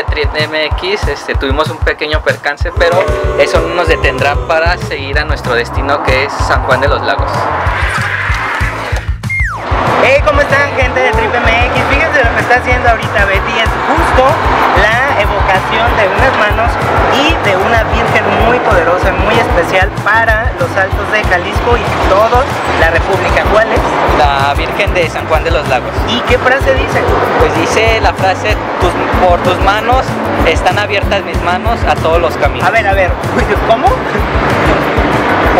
de Trip MX tuvimos un pequeño percance, pero eso no nos detendrá para seguir a nuestro destino, que es San Juan de los Lagos. Hey, ¿cómo están, gente de Trip MX? Fíjense lo que está haciendo ahorita Betty, es justo la evocación de unas manos y de una virgen muy poderosa, muy especial para los Altos de Jalisco y toda la república. ¿Cuál es? La Virgen de San Juan de los Lagos. ¿Y qué frase dice? Pues dice la frase: por tus manos están abiertas mis manos a todos los caminos. A ver, ¿cómo?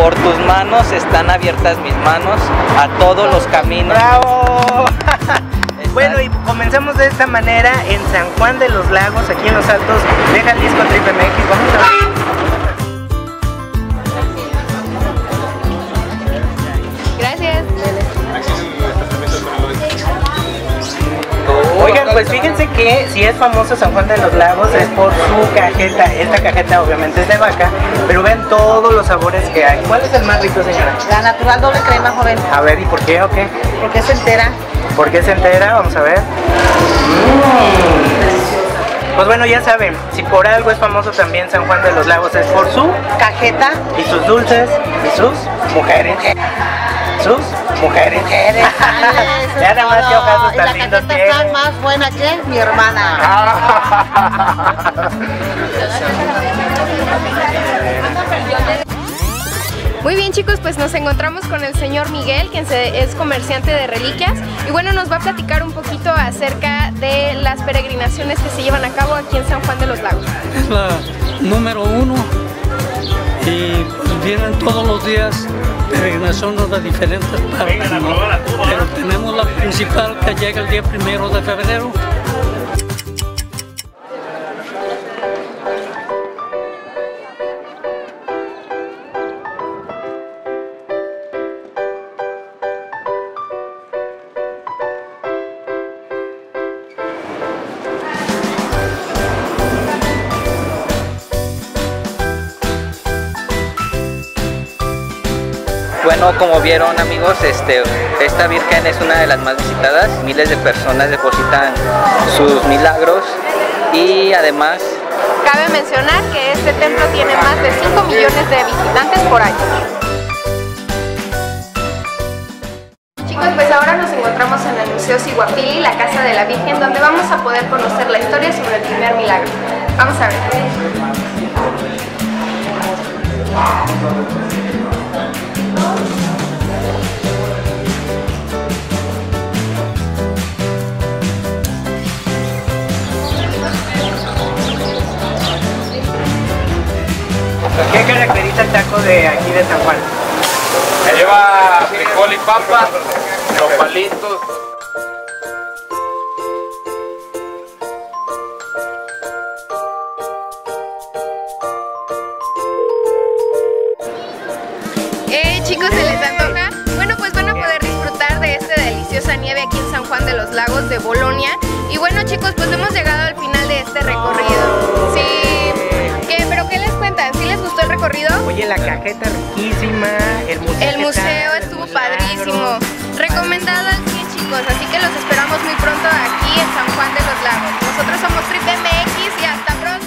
Por tus manos están abiertas mis manos a todos los caminos. ¡Bravo! Bueno, y comenzamos de esta manera en San Juan de los Lagos, aquí en los Altos de Jalisco, Trip MX. Vamos a ver. Pues fíjense que si es famoso San Juan de los Lagos es por su cajeta. Esta cajeta obviamente es de vaca, pero ven todos los sabores que hay. ¿Cuál es el más rico, señora? La natural doble crema, joven. A ver, ¿y por qué o qué? Porque es entera. ¿Por qué es entera? Vamos a ver. Pues bueno, ya saben, si por algo es famoso también San Juan de los Lagos es por su cajeta y sus dulces y sus mujeres. Ya nada más que ojazos tan lindos tienen. La cajeta está más buena que mi hermana. Muy bien, chicos, pues nos encontramos con el señor Miguel, quien es comerciante de reliquias, y bueno, nos va a platicar un poquito acerca de las peregrinaciones que se llevan a cabo aquí en San Juan de los Lagos. Es la número 1 y vienen todos los días peregrinaciones de diferentes partes, ¿no? Pero tenemos la principal que llega el día 1 de febrero. Bueno, como vieron, amigos, esta Virgen es una de las más visitadas. Miles de personas depositan sus milagros y además cabe mencionar que este templo tiene más de 5 millones de visitantes por año. Chicos, pues ahora nos encontramos en el Museo Sihuapí, la Casa de la Virgen, donde vamos a poder conocer la historia sobre el primer milagro. Vamos a ver. ¿Qué caracteriza el taco de aquí de San Juan? Se lleva frijol y papa, los palitos. Chicos, ¿se les antoja? Bueno, pues van a poder disfrutar de esta deliciosa nieve aquí en San Juan de los Lagos de Bolonia. Y bueno, chicos, pues hemos llegado al final de este recorrido. Sí, ¿pero qué les cuentan? ¿Sí les gustó el recorrido? Oye, la cajeta riquísima, el museo estuvo padrísimo. Recomendado al 100, chicos, así que los esperamos muy pronto aquí en San Juan de los Lagos. Nosotros somos Trip MX y hasta pronto.